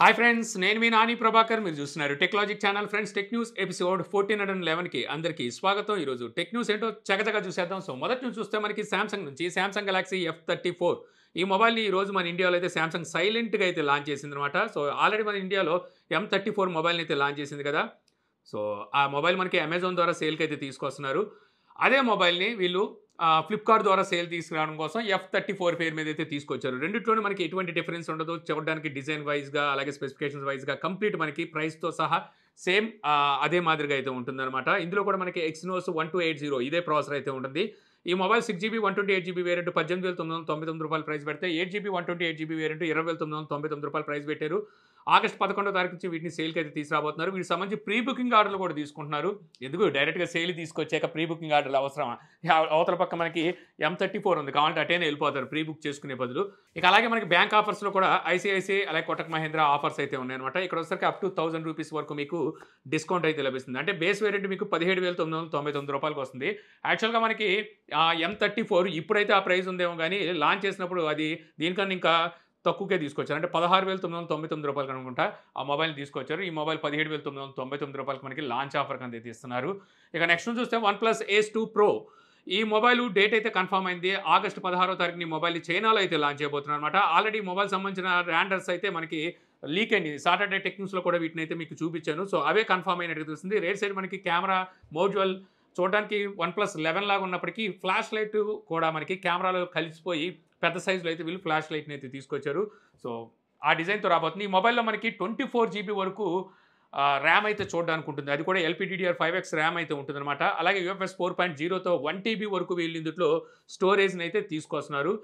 Hi friends, నేను మీ నాని ప్రభాకర్. మీరు చూస్తున్నారు Techlogic channel. Friends, tech news episode 1411కి అందరికీ స్వాగతం. ఈరోజు టెక్ న్యూస్ ఏంటో చకచకా చూసేద్దాం. సో మొదటి నుంచి చూస్తే మనకి శాంసంగ్ నుంచి శాంసంగ్ గెలాక్సీ F34 ఈ మొబైల్ని ఈరోజు మన ఇండియాలో అయితే శాంసంగ్ సైలెంట్గా అయితే లాంచ్ చేసింది అనమాట. సో ఆల్రెడీ మన ఇండియాలో M34 మొబైల్ని అయితే లాంచ్ చేసింది కదా. సో ఆ మొబైల్ మనకి అమెజాన్ ద్వారా సేల్కి అయితే తీసుకొస్తున్నారు. అదే మొబైల్ని వీళ్ళు ఫ్లిప్కార్ట్ ద్వారా సేల్ తీసుకురావడం కోసం F34 పేరు మీద అయితే తీసుకొచ్చారు. రెండిట్లోనే మనకి ఎటువంటి డిఫరెన్స్ ఉండదు. చూడడానికి డిజైన్ వైజ్గా అలాగే స్పెసిఫికేషన్స్ వైజ్గా కంప్లీట్ మనకి ప్రైస్తో సహా సేమ్ అదే మాదిరిగా అయితే ఉంటుందన్నమాట. ఇందులో కూడా మనకి ఎక్సినోస్ 1280 ఇదే ప్రాసెసర్ అయితే ఉంటుంది. ఈ మొబైల్ 6GB 128GB వేరియంట్ 18,999 రూపాయలు ప్రైస్ పెడితే 8GB 128GB వేరియంట్ 20,999 రూపాయలు ప్రైస్ పెట్టారు. ఆగస్టు 11వ తారీఖు నుంచి వీటిని సేల్కి అయితే తీసుకురాబోతున్నారు. వీటికి సంబంధించి ప్రీ బుకింగ్ ఆర్డర్లు కూడా తీసుకుంటున్నారు. ఎందుకు డైరెక్ట్గా సేల్ తీసుకొచ్చాక ప్రీ బుకింగ్ ఆర్డర్లు అవసరమా? అవతల పక్క మనకి M34 ఉంది, కావాలంటే అటైనా వెళ్ళిపోతారు ప్రీ బుక్ చేసుకునే బదులు. ఇక అలాగే మనకి బ్యాంక్ ఆఫర్స్లో కూడా ICICI అలాగే కొటక్ మహేంద్ర ఆఫర్స్ అయితే ఉన్నాయన్నమాట. ఇక్కడ వచ్చేసరికి అప్ టు 1000 రూపీస్ వరకు మీకు డిస్కౌంట్ అయితే లభిస్తుంది. అంటే బేస్ వేరియంట్ మీకు 17,999 రూపాయలకు వస్తుంది. యాక్చువల్గా మనకి M34 ఇప్పుడైతే ఆ ప్రైస్ ఉందేమో, కానీ లాంచ్ చేసినప్పుడు అది దీనికన్నా ఇంకా తక్కువకే తీసుకొచ్చారు. అంటే 16,999 రూపాయలు అనుకుంటా ఆ మొబైల్ని తీసుకొచ్చారు. ఈ మొబైల్ 17,999 రూపాయలకు మనకి లాంచ్ ఆఫర్ కింద ఇస్తున్నారు. ఇక నెక్స్ట్ చూస్తే OnePlus Ace 2 Pro ఈ మొబైల్ డేట్ అయితే కన్ఫర్మ్ అయింది. ఆగస్టు 16వ తారీఖుని మొబైల్ చైనాలో అయితే లాంచ్ చేయబోతున్నారు అనమాట. ఆల్రెడీ మొబైల్ సంబంధించిన ర్యాండర్స్ అయితే మనకి లీక్ అయింది. సాటర్డే టెక్నిక్స్లో కూడా వీటిని అయితే మీకు చూపించాను. సో అవే కన్ఫర్మ్ అయినట్టు తెలుస్తుంది. రైట్ సైడ్ మనకి కెమెరా మోడ్యూల్ చూడడానికి OnePlus 11 లాగా ఉన్నప్పటికీ ఫ్లాష్ లైట్ కూడా మనకి కెమెరాలో కలిసిపోయి పెద్ద సైజులో అయితే వీళ్ళు ఫ్లాష్ లైట్ని అయితే తీసుకొచ్చారు. సో ఆ డిజైన్తో రాబోతుంది. ఈ మొబైల్లో మనకి 24GB వరకు ర్యామ్ అయితే చూడడానికి ఉంటుంది. అది కూడా LPDDR5X ర్యామ్ అయితే ఉంటుందన్నమాట. అలాగే UFS 4.0తో 1TB వరకు వీళ్ళు ఇందులో స్టోరేజ్ని అయితే తీసుకొస్తున్నారు.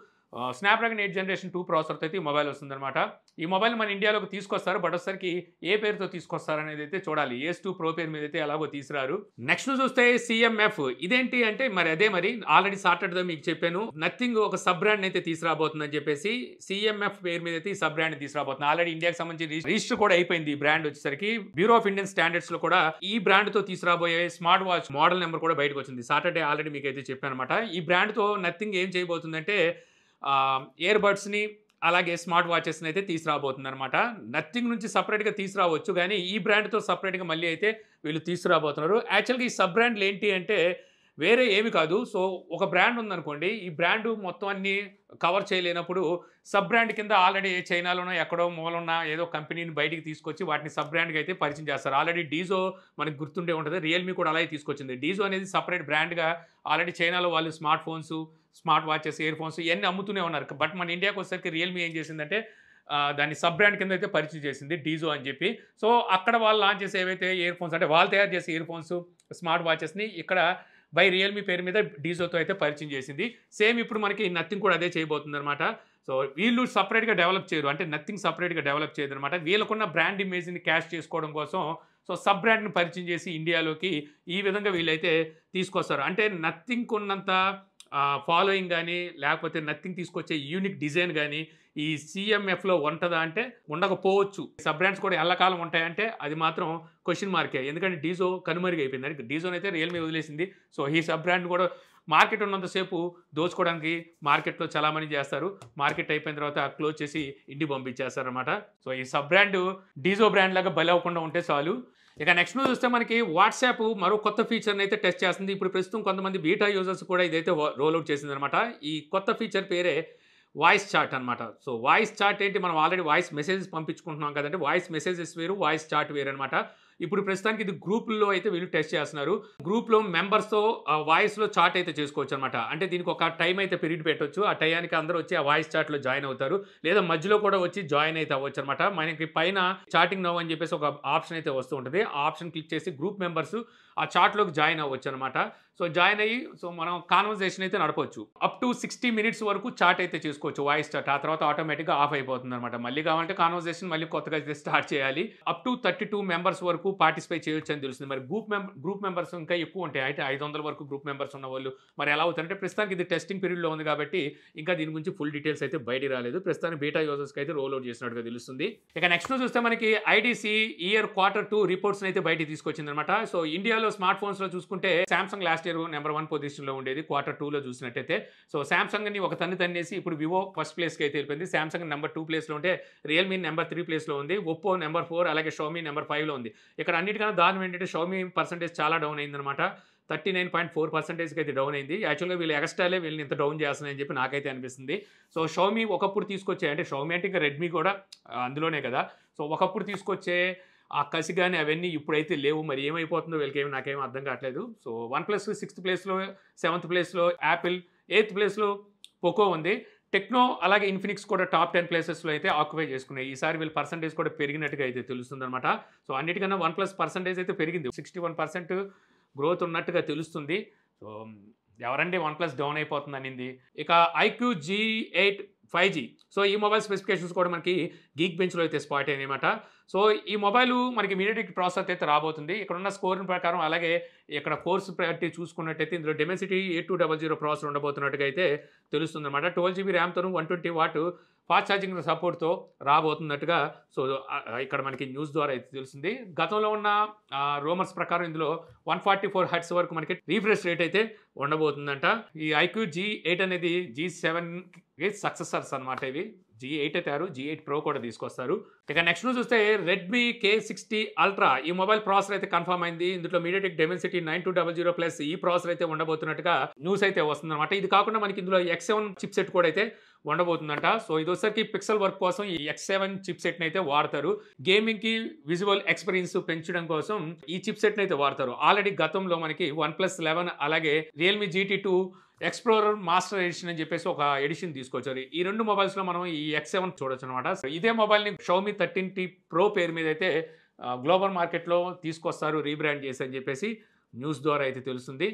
Snapdragon 8 Gen 2 ప్రాసెసర్తో అయితే ఈ మొబైల్ వస్తుందన్నమాట. ఈ మొబైల్ మన ఇండియాలోకి తీసుకొస్తారు, బట్ ఒకసారికి ఏ పేరుతో తీసుకొస్తారు అనేది అయితే చూడాలి. Ace 2 Pro పేరు మీద అయితే ఎలాగో తీసుకురారు. నెక్స్ట్ చూస్తే CMF ఇదేంటి అంటే మరి అదే మరి ఆల్రెడీ సాటర్డే మీకు చెప్పాను, నథింగ్ ఒక సబ్ బ్రాండ్ అయితే తీసుకురాబోతుందని చెప్పేసి CMF పేరు మీద అయితే ఈ సబ్ బ్రాండ్ తీసుకురాబోతుంది. ఆల్రెడీ ఇండియాకి సంబంధించి రిజిస్టర్ కూడా అయిపోయింది. ఈ బ్రాండ్ వచ్చేసరికి బ్యూరో ఆఫ్ ఇండియన్ స్టాండర్డ్స్ లో కూడా ఈ బ్రాండ్ తో తీసుకురాబోయే స్మార్ట్ వాచ్ మోడల్ నెంబర్ కూడా బయటకు వచ్చింది. సాటర్డే ఆల్రెడీ మీకు అయితే చెప్పాను అనమాట. ఈ బ్రాండ్ తో నథింగ్ ఏం చేయబోతుందంటే ఇయర్బడ్స్ని అలాగే స్మార్ట్ వాచెస్ని అయితే తీసుకురాబోతుంది అనమాట. నథింగ్ నుంచి సపరేట్గా తీసుకురావచ్చు, కానీ ఈ బ్రాండ్తో సపరేట్గా మళ్ళీ అయితే వీళ్ళు తీసుకురాబోతున్నారు. యాక్చువల్గా ఈ సబ్ బ్రాండ్లు ఏంటి అంటే వేరే ఏమి కాదు. సో ఒక బ్రాండ్ ఉందనుకోండి, ఈ బ్రాండ్ మొత్తం అన్ని కవర్ చేయలేనప్పుడు సబ్ బ్రాండ్ కింద ఆల్రెడీ చైనాలోనో ఎక్కడో మూలన్న ఏదో కంపెనీని బయటికి తీసుకొచ్చి వాటిని సబ్ బ్రాండ్కి అయితే పరిచయం చేస్తారు. ఆల్రెడీ డిజో మనకు గుర్తుండే ఉంటుంది, రియల్మీ కూడా అలాగే తీసుకొచ్చింది. డిజో అనేది సపరేట్ బ్రాండ్గా ఆల్రెడీ చైనాలో వాళ్ళు smart phones, smart watches, ear phones ఇవన్నీ అమ్ముతూనే ఉన్నారు. బట్ మన ఇండియాకి వచ్చేసరికి రియల్మీ ఏం చేసిందంటే దాన్ని సబ్ బ్రాండ్ కింద అయితే పరిచయం చేసింది, డిజో అని చెప్పి. సో అక్కడ వాళ్ళు లాంచ్ చేసే ఏవైతే ఇయర్ ఫోన్స్ అంటే వాళ్ళు తయారు చేసే ఇయర్ ఫోన్స్, స్మార్ట్ వాచెస్ని ఇక్కడ బై రియల్మీ పేరు మీద డిజోతో అయితే పరిచయం చేసింది. సేమ్ ఇప్పుడు మనకి నథింగ్ కూడా అదే చేయబోతుంది అనమాట. సో వీళ్ళు సపరేట్గా డెవలప్ చేయరు, అంటే నథింగ్ సపరేట్గా డెవలప్ చేయదు అనమాట. వీళ్ళకున్న బ్రాండ్ ఇమేజ్ని క్యాష్ చేసుకోవడం కోసం సో సబ్ బ్రాండ్ని పరిచయం చేసి ఇండియాలోకి ఈ విధంగా వీళ్ళైతే తీసుకొస్తారు. అంటే నథింగ్ ఉన్నంత ఫాలోయింగ్ కానీ లేకపోతే నథింగ్ తీసుకొచ్చే యూనిక్ డిజైన్ కానీ ఈ CMFలో ఉంటుందా అంటే ఉండకపోవచ్చు. సబ్ బ్రాండ్స్ కూడా ఎల్లకాలం ఉంటాయంటే అది మాత్రం క్వశ్చన్ మార్కే. ఎందుకంటే డిజో కనుమరుగైపోయింది, అంటే డిజోని అయితే రియల్మీ వదిలేసింది. సో ఈ సబ్ బ్రాండ్ కూడా మార్కెట్ ఉన్నంతసేపు దోచుకోవడానికి మార్కెట్లో చలామణి చేస్తారు, మార్కెట్ అయిపోయిన తర్వాత క్లోజ్ చేసి ఇంటికి పంపించేస్తారు అనమాట. సో ఈ సబ్ బ్రాండ్ డిజో బ్రాండ్ లాగా బలి అవ్వకుండా ఉంటే చాలు. ఇక నెక్స్ట్ చూస్తే మనకి వాట్సాప్ మరో కొత్త ఫీచర్ని అయితే టెస్ట్ చేస్తుంది. ఇప్పుడు ప్రస్తుతం కొంతమంది బీటా యూజర్స్ కూడా ఇదైతే రోల్అవుట్ చేసిందనమాట. ఈ కొత్త ఫీచర్ పేరే వాయిస్ చాట్ అనమాట. సో వాయిస్ చాట్ ఏంటి, మనం ఆల్రెడీ వాయిస్ మెసేజెస్ పంపించుకుంటున్నాం కదంటే వాయిస్ మెసేజెస్ వేరు, వాయిస్ చాట్ వేరు అనమాట. ఇప్పుడు ప్రస్తుతానికి ఇది గ్రూప్లో అయితే వీళ్ళు టెస్ట్ చేస్తున్నారు. గ్రూప్లో మెంబర్స్తో వాయిస్లో చాట్ అయితే చేసుకోవచ్చు అనమాట. అంటే దీనికి ఒక టైం అయితే పీరియడ్ పెట్టవచ్చు, ఆ టైంకి అందరూ వచ్చి ఆ వాయిస్ చాట్లో జాయిన్ అవుతారు, లేదా మధ్యలో కూడా వచ్చి జాయిన్ అయితే అవ్వచ్చు అనమాట. మనకి పైన చాటింగ్ నౌ అని చెప్పేసి ఒక ఆప్షన్ అయితే వస్తూ ఉంటుంది. ఆ ఆప్షన్ క్లిక్ చేసి గ్రూప్ మెంబర్స్ ఆ చాట్లోకి జాయిన్ అవ్వచ్చు అనమాట. సో జాయిన్ అయ్యి సో మనం కాన్వర్సేషన్ అయితే నడపవచ్చు. అప్ టు 60 minutes వరకు చాట్ అయితే చేసుకోవచ్చు వాయిస్ చాట్. ఆ తర్వాత ఆటోమేటిక్గా ఆఫ్ అయిపోతుంది అనమాట. మళ్ళీ కావాలంటే కాన్వర్సేషన్ మళ్ళీ కొత్తగా స్టార్ట్ చేయాలి. అప్ టు 32 members వరకు వరకు పార్టిసిపేట్ చేయొచ్చు అని తెలుస్తుంది. మరి గ్రూప్ మెంబర్స్ ఇంకా ఎక్కువ ఉంటాయి, అయితే 500 వరకు గ్రూప్ మెంబర్స్ ఉన్న వాళ్ళు మరి ఎలా అవుతారంటే, ప్రస్తుతానికి ఇది టెస్టింగ్ పీరియడ్లో ఉంది కాబట్టి ఇంకా దీని గురించి ఫుల్ డీటెయిల్స్ అయితే బయట రాలేదు. ప్రస్తుతానికి బీటా యూజర్స్కి అయితే రోల్ అవుట్ చేసినట్టుగా తెలుస్తుంది. ఇక నెక్స్ట్ చూస్తే మనకి ఐడిసి ఇయర్ Q2 రిపోర్ట్స్ అయితే బయట తీసుకొచ్చింది అనమాట. సో ఇండియాలో స్మార్ట్ ఫోన్స్ లో చూసుకుంటే Samsung last year number 1 position లో ఉండేది, Q2 లో చూసినట్టయితే సో సామ్సంగ్ ని ఒక తన్నేసి ఇప్పుడు వివో ఫస్ట్ ప్లేస్ కి అయితే వెళ్ళిపోయింది. సామ్సంగ్ నెంబర్ 2 ప్లేస్ లో ఉంటే రియల్మీ నెంబర్ 3 ప్లేస్ లో ఉంది, ఒప్పో నెంబర్ 4 అలాగే షామీ నెంబర్ 5 లో ఉంది. ఇక్కడ అన్నిటికన్నా దారుణం ఏంటంటే షామీ పర్సెంటేజ్ చాలా డౌన్ అయిందనమాట, 39.4% అయితే డౌన్ అయింది. యాక్చువల్గా వీళ్ళు ఎక్స్ట్రాలే వీళ్ళని ఇంత డౌన్ చేస్తున్నాయని చెప్పి నాకైతే అనిపిస్తుంది. సో షామీ ఒకప్పుడు తీసుకొచ్చే అంటే షామీ అంటే ఇంకా రెడ్మీ కూడా అందులోనే కదా, సో ఒకప్పుడు తీసుకొచ్చే ఆ కసి కానీ అవన్నీ ఇప్పుడైతే లేవు. మరి ఏమైపోతుందో వీళ్ళకి ఏమి నాకేం అర్థం కావట్లేదు. సో OnePlus 6th ప్లేస్లో, 7th ప్లేస్లో యాపిల్, 8th ప్లేస్లో పోకో ఉంది, టెక్నో అలాగే ఇన్ఫినిక్స్ కూడా టాప్ 10 ప్లేసెస్లో అయితే ఆక్యుపై చేసుకున్నాయి. ఈసారి వీళ్ళు పర్సంటేజ్ కూడా పెరిగినట్టుగా అయితే తెలుస్తుందన్నమాట. సో అన్నిటికన్నా OnePlus పర్సంటేజ్ అయితే పెరిగింది, 61% గ్రోత్ ఉన్నట్టుగా తెలుస్తుంది. సో ఎవరంటే OnePlus డౌన్ అయిపోతుంది అనింది. ఇక iQOO Z8 5G సో ఈ మొబైల్ స్పెసిఫికేషన్స్ కూడా మనకి గీక్ బెంచ్లో అయితే స్పాట్ అయినమాట. సో ఈ మొబైల్ మనకి MediaTek ప్రాసెసర్ అయితే రాబోతుంది. ఇక్కడ ఉన్న స్కోర్ ప్రకారం అలాగే ఇక్కడ కోర్స్ ప్రయారిటీ చూసుకున్నట్టయితే ఇందులో Dimensity 8200 ప్రాసెసర్ ఉండబోతున్నట్టుగా అయితే తెలుస్తుంది అనమాట. 12GB ర్యామ్తోను 120W ఫాస్ట్ ఛార్జింగ్ సపోర్ట్తో రాబోతున్నట్టుగా సో ఇక్కడ మనకి న్యూస్ ద్వారా అయితే తెలుస్తుంది. గతంలో ఉన్న రూమర్స్ ప్రకారం ఇందులో 144Hz వరకు మనకి రీఫ్రెష్ రేట్ అయితే ఉండబోతుందంట. ఈ iQOO Z8 అనేది G7కి సక్సెసర్స్ అనమాట. ఇవి G8 అయితే G8 Pro కూడా తీసుకొస్తారు. ఇక నెక్స్ట్ చూస్తే Redmi K60 Ultra ఈ మొబైల్ ప్రాసెసర్ అయితే కన్ఫర్మ్ అయింది. ఇందులో MediaTek Dimensity 9200 Plus ఈ ప్రాసెసర్ అయితే ఉండబోతున్నట్టుగా న్యూస్ అయితే వస్తుంది అనమాట. ఇది కాకుండా మనకి ఇందులో X7 చిప్ సెట్ కూడా అయితే ఉండబోతుందంట. సో ఇది వచ్చేసరికి పిక్సెల్ వర్క్ కోసం ఈ X7 చిప్ సెట్ని అయితే వాడతారు. గేమింగ్కి విజువల్ ఎక్స్పీరియన్స్ పెంచడం కోసం ఈ చిప్ సెట్ని అయితే వాడతారు. ఆల్రెడీ గతంలో మనకి OnePlus 11 అలాగే Realme GT2 explorer Master Edition అని చెప్పేసి ఒక ఎడిషన్ తీసుకొచ్చారు. ఈ 2 మొబైల్స్లో మనం ఈ X7 చూడొచ్చు అనమాట. ఇదే మొబైల్ని Xiaomi 13T Pro పేరు మీద అయితే గ్లోబల్ మార్కెట్లో తీసుకొస్తారు రీబ్రాండ్ చేసి అని చెప్పేసి న్యూస్ ద్వారా అయితే తెలుస్తుంది.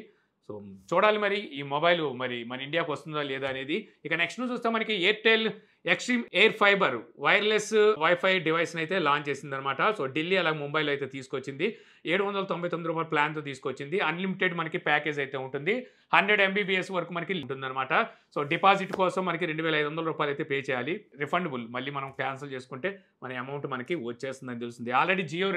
సో చూడాలి మరి ఈ మొబైల్ మరి మన ఇండియాకు వస్తుందా లేదా అనేది. ఇక నెక్స్ట్ చూస్తే మనకి Airtel Xstream air fibre wireless WiFi డివైస్ని అయితే లాంచ్ చేసింది అనమాట. సో ఢిల్లీ అలాగే ముంబైలో అయితే తీసుకొచ్చింది. ₹799 ప్లాన్తో తీసుకొచ్చింది. అన్లిమిటెడ్ మనకి ప్యాకేజ్ అయితే ఉంటుంది, 100 MBps వరకు మనకి ఉంటుందన్నమాట. సో డిపాజిట్ కోసం మనకి ₹2500 అయితే పే చేయాలి, రిఫండబుల్ మళ్ళీ మనం క్యాన్సిల్ చేసుకుంటే మన అమౌంట్ మనకి వచ్చేస్తుందని తెలుస్తుంది. ఆల్రెడీ జియో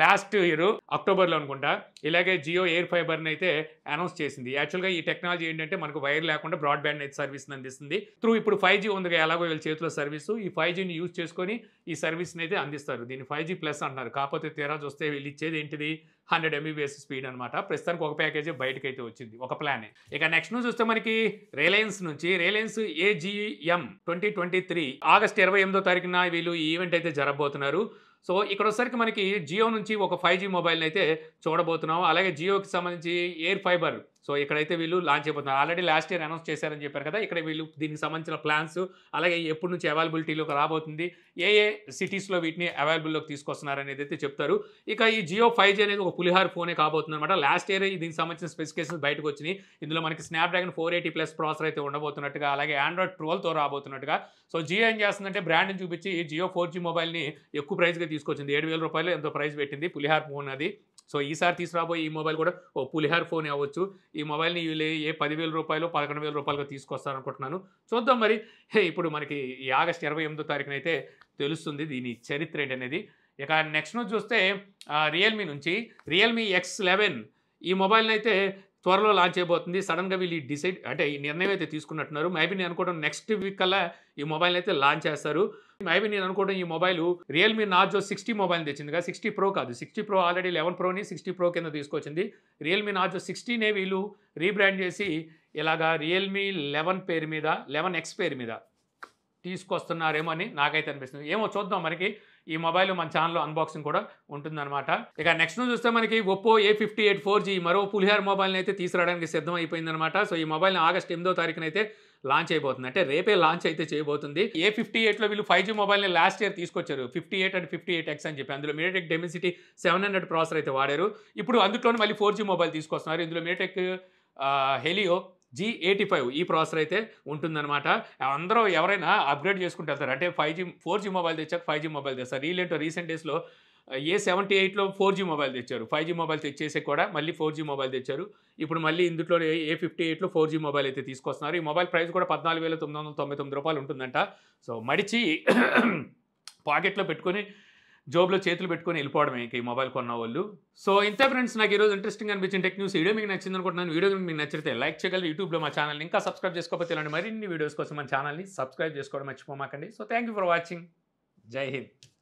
లాస్ట్ ఇయర్ అక్టోబర్లో అనుకుంటా ఇలాగే జియో ఎయిర్ ఫైబర్ని అయితే అనౌన్స్ చేసింది. యాక్చువల్గా ఈ టెక్నాలజీ ఏంటంటే మనకు వైర్ లేకుండా బ్రాడ్బ్యాండ్ అయితే సర్వీస్ని అందిస్తుంది. ఇప్పుడు 5G ఉంది ఎలాగో వీళ్ళ చేతిలో సర్వీసు, ఈ 5Gని యూజ్ చేసుకొని ఈ సర్వీస్ని అయితే అందిస్తారు. దీన్ని 5G+ అంటున్నారు. కాకపోతే తీరా చూస్తే వీళ్ళు ఇచ్చేది ఏంటిది 100 MBps స్పీడ్ అనమాట. ప్రస్తుతానికి ఒక ప్యాకేజ్ బయటకు అయితే వచ్చింది, ఒక ప్లానే. ఇక నెక్స్ట్ చూస్తే మనకి రిలయన్స్ నుంచి రిలయన్స్ AGM 2023 ఆగస్టు 28వ తారీఖున వీళ్ళు ఈ ఈవెంట్ అయితే జరగబోతున్నారు. సో ఇక్కడ వచ్చేసరికి మనకి జియో నుంచి ఒక 5G మొబైల్ని అయితే చూడబోతున్నాం. అలాగే జియోకి సంబంధించి ఎయిర్ ఫైబర్ సో ఇక్కడైతే వీళ్ళు లాంచ్ అయిపోతున్నారు. ఆల్రెడీ లాస్ట్ ఇయర్ అనౌన్స్ చేశారని చెప్పారు కదా, ఇక్కడ వీళ్ళు దీనికి సంబంధించిన ప్లాన్స్ అలాగే ఎప్పటి నుంచి అవైలబిలిటీలోకి రాబోతుంది, ఏ సిటీస్లో వీటిని అవైలబుల్లోకి తీసుకొస్తున్నారు అనేది అయితే చెప్తారు. ఇక ఈ జియో 5G అనేది ఒక పులిహార ఫోనే కాబోతుంది అనమాట. లాస్ట్ ఇయర్ దీనికి సంబంధించిన స్పెసిఫికేషన్స్ బయటకు వచ్చినాయి. ఇందులో మనకి స్నాప్డ్రాగన్ 480+ ప్రాసెసర్ అయితే ఉండబోతున్నట్టుగా అలాగే Android 12తో రాబోతున్నట్టుగా. సో జియో ఏం చేస్తుందంటే బ్రాండ్ని చూపించి జియో 4G మొబైల్ని ఎక్కువ ప్రైస్గా తీసుకొచ్చింది, ₹7000 ఎంతో ప్రైస్ పెట్టింది పులిహార ఫోన్ అది. సో ఈసారి తీసుకురాబోయే ఈ మొబైల్ కూడా ఓ పులిహార్ ఫోన్ అవ్వచ్చు. ఈ మొబైల్ని వీళ్ళు ₹10,000 ₹11,000 తీసుకొస్తారనుకుంటున్నాను. చూద్దాం మరి ఇప్పుడు మనకి ఈ ఆగస్టు 28వ తారీఖున అయితే తెలుస్తుంది దీని చరిత్ర ఏంటనేది. ఇక నెక్స్ట్ నుంచి చూస్తే రియల్మీ నుంచి రియల్మీ X11 ఈ మొబైల్ని అయితే త్వరలో లాంచ్ అయిపోతుంది. సడన్గా వీళ్ళు డిసైడ్ అంటే ఈ నిర్ణయం అయితే తీసుకున్నట్టున్నారు. మేబీ నేను అనుకోవడం నెక్స్ట్ వీక్ కల్లా ఈ మొబైల్ అయితే లాంచ్ చేస్తారు. మేబీ నేను అనుకోవడం ఈ మొబైల్ రియల్మీ నార్జో 60 మొబైల్ తెచ్చింది కదా, 60 Pro కాదు, 60 Pro ఆల్రెడీ 11 Proని 60 Pro కింద తీసుకొచ్చింది. రియల్మీ నార్జో 60నే వీళ్ళు రీబ్రాండ్ చేసి ఇలాగా రియల్మీ 11 పేరు మీద 11X పేరు మీద తీసుకొస్తున్నారేమో అని నాకైతే అనిపిస్తుంది. ఏమో చూద్దాం మనకి ఈ మొబైల్ మన ఛానల్లో అన్బాక్సింగ్ కూడా ఉంటుందన్నమాట. ఇక నెక్స్ట్ చూస్తే మనకి ఒప్పో A58 4G మరో పులిహార్ మొబైల్ని అయితే తీసుకురావడానికి సిద్ధం అయిపోయిందనమాట. సో ఈ మొబైల్ని ఆగస్టు 8వ తారీఖున అయితే లాంచ్ అయిపోతుంది, అంటే రేపే లాంచ్ అయితే చేయబోతుంది. A58లో వీళ్ళు 5G మొబైల్ని లాస్ట్ ఇయర్ తీసుకొచ్చారు, 58 and 58X అని చెప్పి. అందులో MediaTek Dimensity 700 ప్రాసెసర్ అయితే వాడారు. ఇప్పుడు అందులోనే మళ్ళీ 4G మొబైల్ తీసుకొస్తున్నారు. ఇందులో MediaTek Helio G85 ఈ ప్రాసెసర్ అయితే ఉంటుందన్నమాట. అందరూ ఎవరైనా అప్గ్రేడ్ చేసుకుంటారు అంటే 5G 4G మొబైల్ తెచ్చాక 5G మొబైల్ తెస్తారు. రీసెంట్ డేస్లో ये 78 लो 4G मोबाइल తెచ్చారు 5G मोबाइल తెచ్చేసే కూడా మళ్ళీ 4G మొబైల్ తెచ్చారు ఇప్పుడు మళ్ళీ ఇందులో A58 లో 4G మొబైల్ అయితే తీసుకొస్తున్నారు ఈ మొబైల్ ప్రైస్ కూడా 14999 రూపాయలు ఉంటుందంట సో మడిచి పాకెట్ లో పెట్టుకొని జాబ్లో చేతులు పెట్టుకొని వెళ్ళిపోవడమే ఇంకా ఈ మొబైల్ కొన్నవాళ్ళు సో ఇంతే ఫ్రెండ్స్ నాకు ఈ రోజు ఇంట్రెస్టింగ్ అనిపించిన టెక్ న్యూస్ వీడియో మీకు నచ్చింది అనుకుంటున్నాను వీడియో మీకు నచ్చితే లైక్ చేయగలరు YouTube లో మా ఛానల్ ని ఇంకా సబ్స్క్రైబ్ చేసుకోకపోతే ఇలాంటి మరిన్ని వీడియోస్ కోసం మా ఛానల్ ని సబ్స్క్రైబ్ చేసుకోవడం మర్చిపోమాకండి సో థాంక్యూ ఫర్ వాచింగ్ జై హింద్